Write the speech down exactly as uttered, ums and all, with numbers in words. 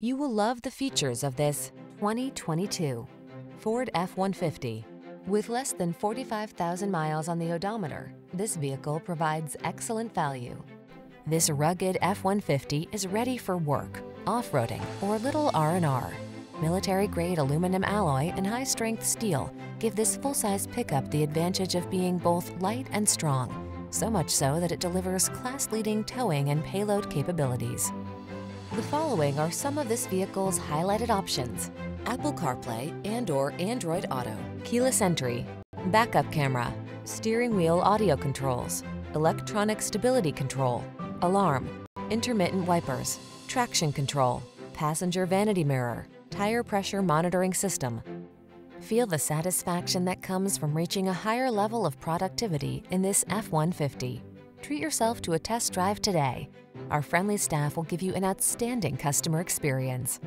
You will love the features of this twenty twenty-two Ford F one fifty. With less than forty-five thousand miles on the odometer, this vehicle provides excellent value. This rugged F one fifty is ready for work, off-roading, or little R and R. Military-grade aluminum alloy and high-strength steel give this full-size pickup the advantage of being both light and strong, so much so that it delivers class-leading towing and payload capabilities. The following are some of this vehicle's highlighted options: Apple CarPlay and or Android Auto, keyless entry, backup camera, steering wheel audio controls, electronic stability control, alarm, intermittent wipers, traction control, passenger vanity mirror, tire pressure monitoring system. Feel the satisfaction that comes from reaching a higher level of productivity in this F one fifty. Treat yourself to a test drive today. Our friendly staff will give you an outstanding customer experience.